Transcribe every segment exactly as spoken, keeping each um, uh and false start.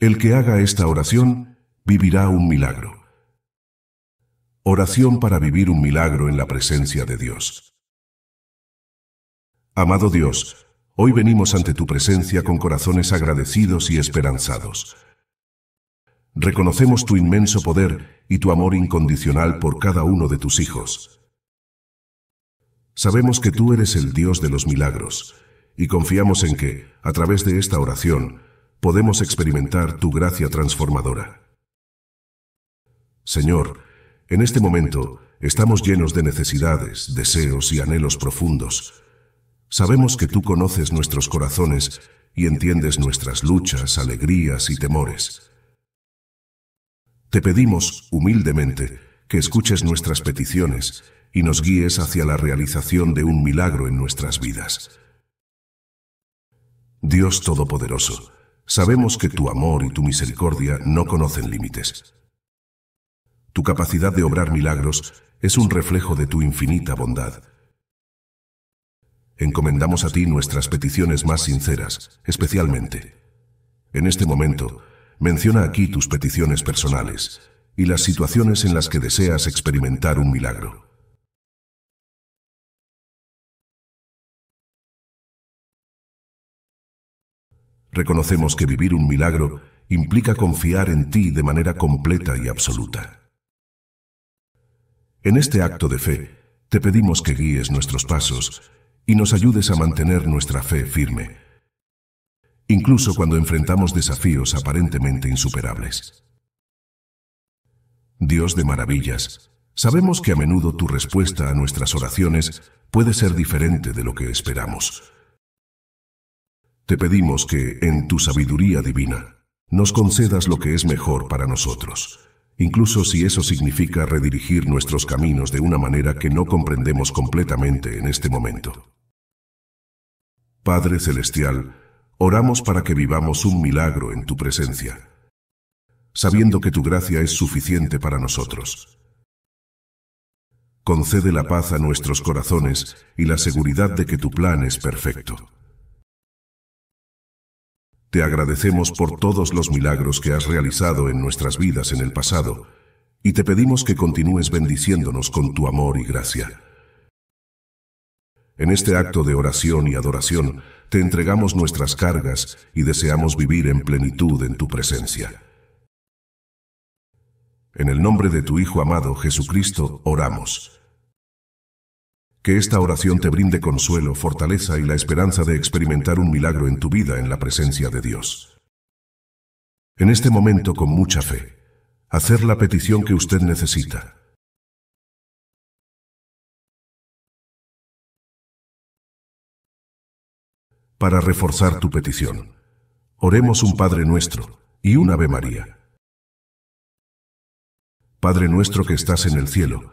El que haga esta oración vivirá un milagro. Oración para vivir un milagro en la presencia de Dios. Amado Dios, hoy venimos ante tu presencia con corazones agradecidos y esperanzados. Reconocemos tu inmenso poder y tu amor incondicional por cada uno de tus hijos. Sabemos que tú eres el Dios de los milagros, y confiamos en que, a través de esta oración, podemos experimentar tu gracia transformadora. Señor, en este momento estamos llenos de necesidades, deseos y anhelos profundos. Sabemos que tú conoces nuestros corazones y entiendes nuestras luchas, alegrías y temores. Te pedimos, humildemente, que escuches nuestras peticiones y nos guíes hacia la realización de un milagro en nuestras vidas. Dios Todopoderoso, sabemos que tu amor y tu misericordia no conocen límites. Tu capacidad de obrar milagros es un reflejo de tu infinita bondad. Encomendamos a ti nuestras peticiones más sinceras, especialmente. En este momento, menciona aquí tus peticiones personales y las situaciones en las que deseas experimentar un milagro. Reconocemos que vivir un milagro implica confiar en ti de manera completa y absoluta. En este acto de fe, te pedimos que guíes nuestros pasos y nos ayudes a mantener nuestra fe firme, incluso cuando enfrentamos desafíos aparentemente insuperables. Dios de maravillas, sabemos que a menudo tu respuesta a nuestras oraciones puede ser diferente de lo que esperamos. Te pedimos que, en tu sabiduría divina, nos concedas lo que es mejor para nosotros, incluso si eso significa redirigir nuestros caminos de una manera que no comprendemos completamente en este momento. Padre Celestial, oramos para que vivamos un milagro en tu presencia, sabiendo que tu gracia es suficiente para nosotros. Concede la paz a nuestros corazones y la seguridad de que tu plan es perfecto. Te agradecemos por todos los milagros que has realizado en nuestras vidas en el pasado, y te pedimos que continúes bendiciéndonos con tu amor y gracia. En este acto de oración y adoración, te entregamos nuestras cargas y deseamos vivir en plenitud en tu presencia. En el nombre de tu Hijo amado Jesucristo, oramos. Que esta oración te brinde consuelo, fortaleza y la esperanza de experimentar un milagro en tu vida en la presencia de Dios. En este momento, con mucha fe, hacer la petición que usted necesita. Para reforzar tu petición, oremos un Padre Nuestro y un Ave María. Padre nuestro que estás en el cielo,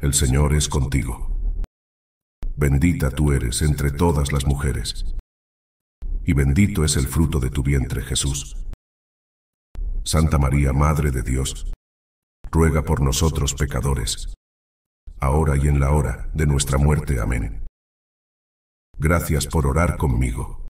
El Señor es contigo. Bendita tú eres entre todas las mujeres, y bendito es el fruto de tu vientre, Jesús. Santa María, Madre de Dios, ruega por nosotros pecadores, ahora y en la hora de nuestra muerte. Amén. Gracias por orar conmigo.